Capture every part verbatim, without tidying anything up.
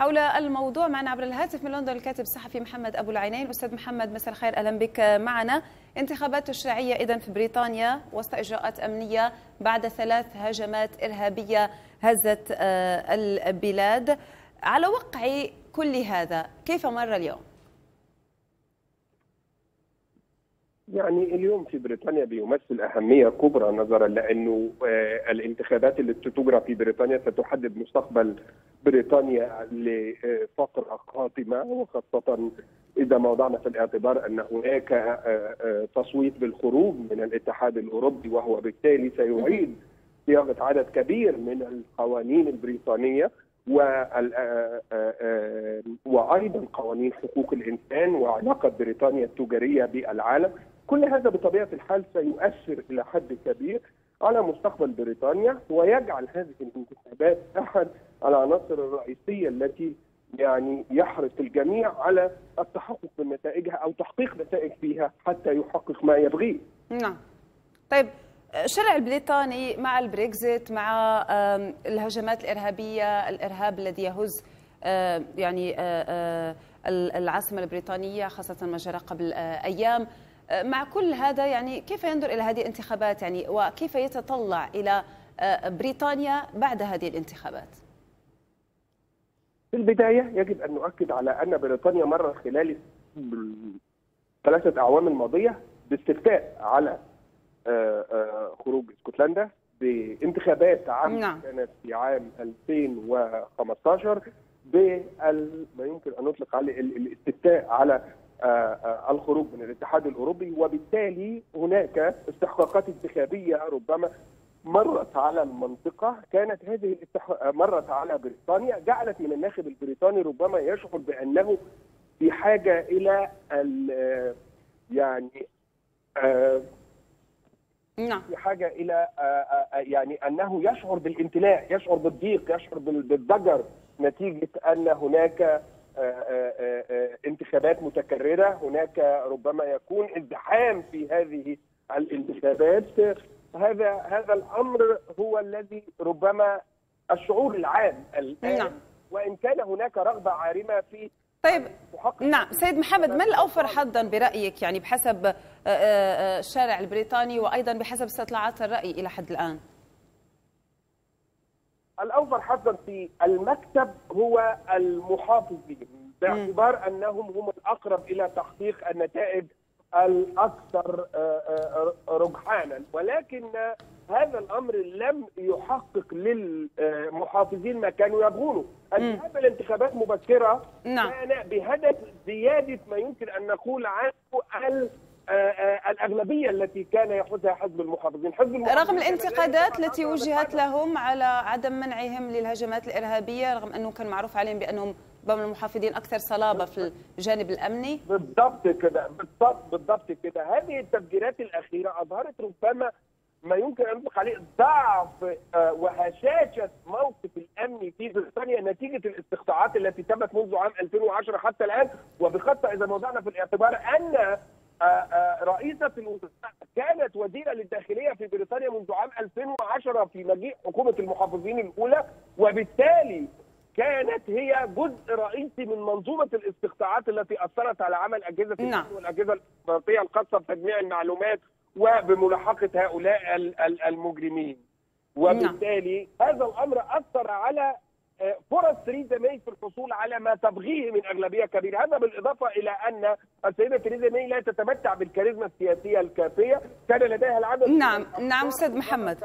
حول الموضوع معنا عبر الهاتف من لندن الكاتب الصحفي محمد أبو العينين. أستاذ محمد، مساء الخير، أهلا بك معنا. انتخابات تشريعية إذن في بريطانيا وسط إجراءات أمنية بعد ثلاث هجمات إرهابية هزت البلاد. على وقع كل هذا كيف مر اليوم؟ يعني اليوم في بريطانيا بيمثل أهمية كبرى نظرا لأنه الانتخابات اللي تجرى في بريطانيا ستحدد مستقبل بريطانيا لفترة قاتمة، وخاصة إذا ما وضعنا في الاعتبار أن هناك تصويت بالخروج من الاتحاد الأوروبي، وهو بالتالي سيعيد صياغة عدد كبير من القوانين البريطانية وأيضا قوانين حقوق الإنسان وعلاقة بريطانيا التجارية بالعالم. كل هذا بطبيعة الحال سيؤثر إلى حد كبير على مستقبل بريطانيا، ويجعل هذه الانتخابات أحد العناصر الرئيسية التي يعني يحرص الجميع على التحقق من نتائجها أو تحقيق نتائج فيها حتى يحقق ما يبغيه. نعم. طيب، الشارع البريطاني مع البريكست، مع الهجمات الإرهابية، الإرهاب الذي يهز يعني العاصمة البريطانية، خاصة ما جرى قبل أيام، مع كل هذا يعني كيف ينظر إلى هذه الانتخابات يعني وكيف يتطلع إلى بريطانيا بعد هذه الانتخابات؟ في البداية يجب أن نؤكد على أن بريطانيا مرت خلال ثلاثة أعوام الماضية باستفتاء على خروج اسكتلندا بانتخابات عام نعم. كانت في عام ألفين وخمسة عشر بال ما يمكن ان نطلق عليه الاستفتاء على الخروج من الاتحاد الاوروبي، وبالتالي هناك استحقاقات انتخابيه ربما مرت على المنطقه، كانت هذه مرت على بريطانيا، جعلت من الناخب البريطاني ربما يشعر بانه بحاجه الى يعني آه نعم بحاجه الى يعني انه يشعر بالامتلاء، يشعر بالضيق، يشعر بالضجر نتيجه ان هناك انتخابات متكرره، هناك ربما يكون ازدحام في هذه الانتخابات. هذا هذا الامر هو الذي ربما الشعور العام الان نعم. وان كان هناك رغبه عارمه في طيب نعم. سيد محمد، ما الأوفر حظا برأيك يعني بحسب الشارع البريطاني وأيضا بحسب استطلاعات الرأي إلى حد الآن؟ الأوفر حظا في المكتب هو المحافظين، باعتبار أنهم هم الأقرب إلى تحقيق النتائج الأكثر رجحانا، ولكن هذا الأمر لم يحقق للمحافظين ما كانوا يبغونه. هذه الانتخابات مبكرة كان بهدف زيادة ما يمكن أن نقول عنه الأغلبية التي كان يحوزها حزب المحافظين. حزب المحافظين رغم الانتقادات التي وجهت لهم على عدم منعهم للهجمات الإرهابية، رغم أنه كان معروف عليهم بأنهم بهم المحافظين أكثر صلابة في الجانب الأمني. بالضبط كده، بالضبط بالضبط كده. هذه التفجيرات الأخيرة أظهرت ربما ما يمكن أن نطلق عليه ضعف وهشاشة موقف الأمني في بريطانيا نتيجة الاستقطاعات التي تمت منذ عام ألفين وعشرة حتى الآن، وبخاصة إذا وضعنا في الاعتبار أن رئيسة الوزراء كانت وزيرة للداخلية في بريطانيا منذ عام ألفين وعشرة في مجيء حكومة المحافظين الأولى، وبالتالي كانت هي جزء رئيسي من منظومه الاستقطاعات التي اثرت على عمل اجهزه نعم. والاجهزه الاستخباراتيه الخاصه بتجميع المعلومات وبملاحقه هؤلاء المجرمين، وبالتالي نعم. هذا الامر اثر على فرص تريزا ماي في الحصول على ما تبغيه من اغلبيه كبيره. هذا بالاضافه الى ان السيده تريزا ماي لا تتمتع بالكاريزما السياسيه الكافيه، كان لديها العدد نعم نعم استاذ محمد.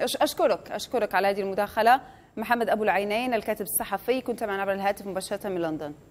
اشكرك اشكرك على هذه المداخله. محمد أبو العينين الكاتب الصحفي كنت معنا عبر الهاتف مباشرة من لندن.